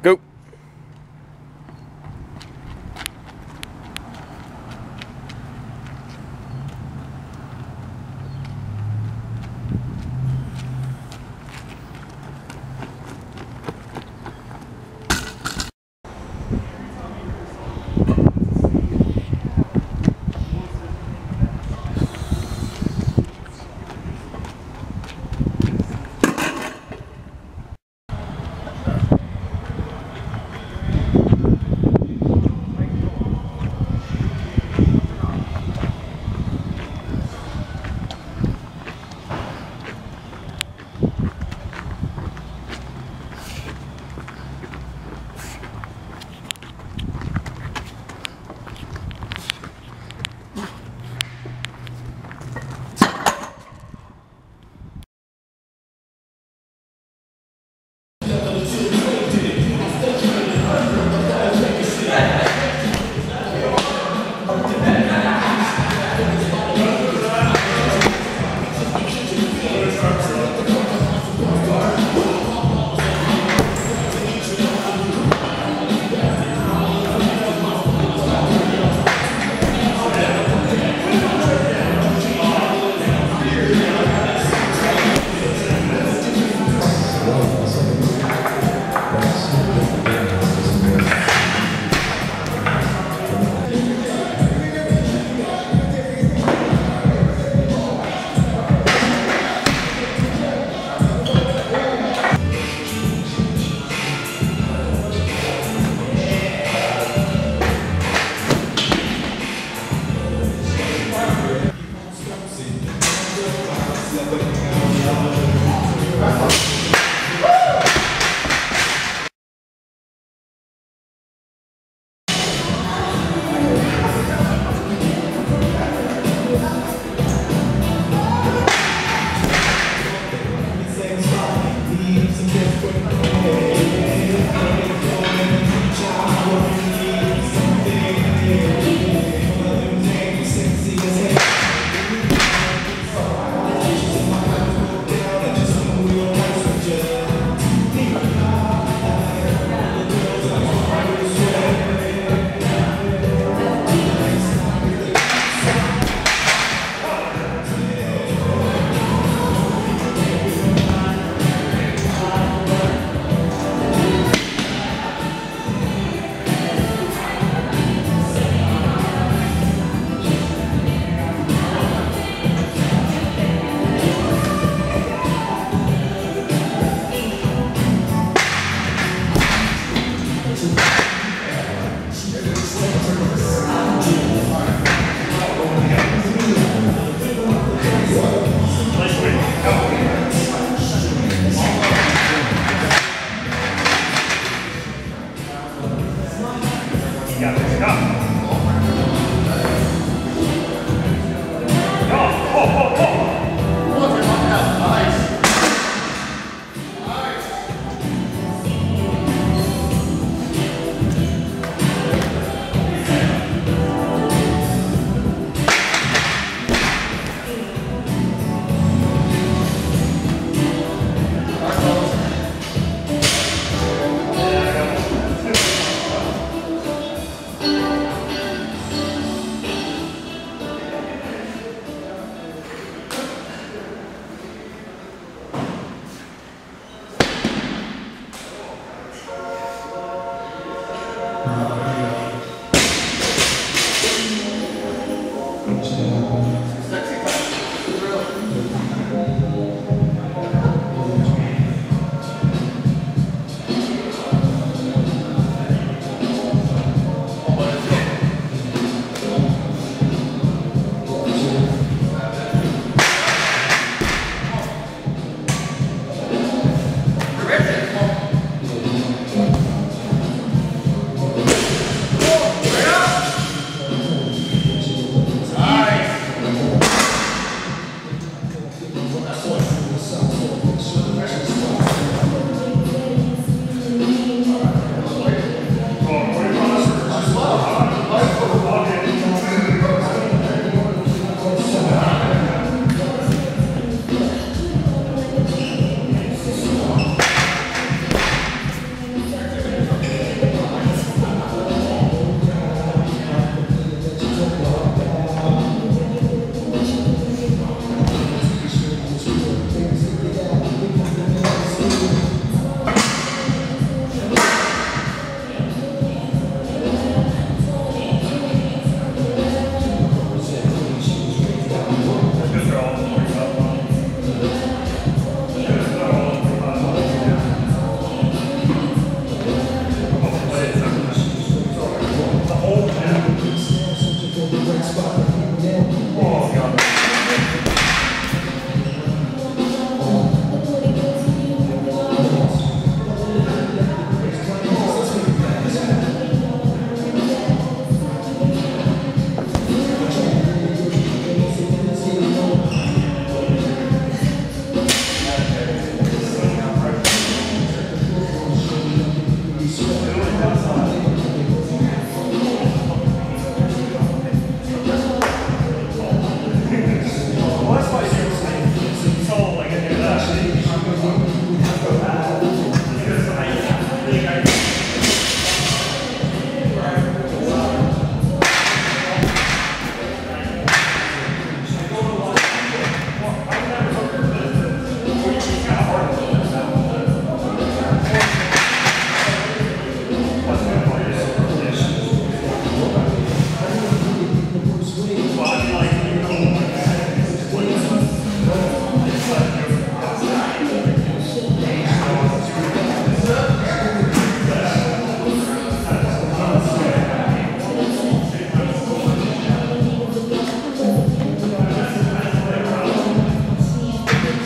Go.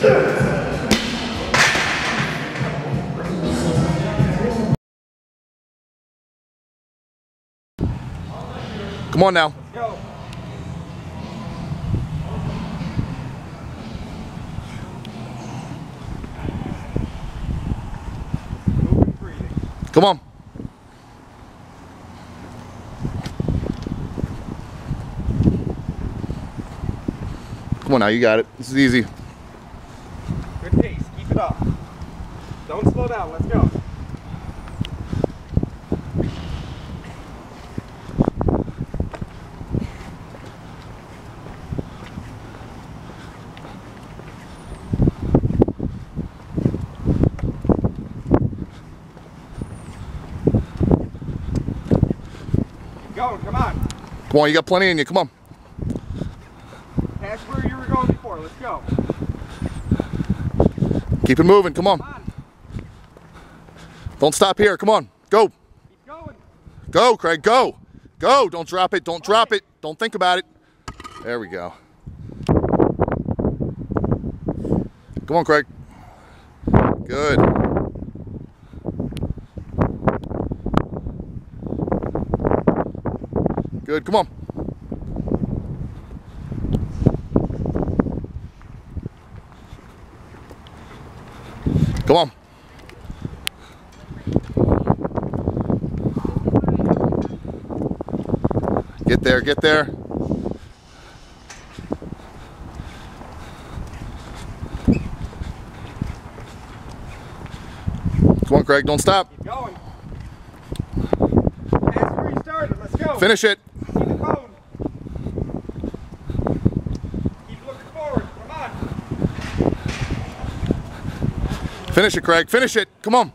Come on now. Let's go. Come on. Come on now, you got it. This is easy. Good pace, keep it up. Don't slow down, let's go. Come on. Come on, you got plenty in you. Come on. That's where you were going before. Let's go. Keep it moving. Come on. Come on. Don't stop here. Come on. Go. Keep going. Go, Craig. Go. Go. Don't drop it. Don't drop it. Don't think about it. There we go. Come on, Craig. Good. Good, come on. Come on. Get there, get there. Come on, Craig, don't stop. Keep going. That's where you started, let's go. Finish it. Finish it, Craig. Finish it. Come on.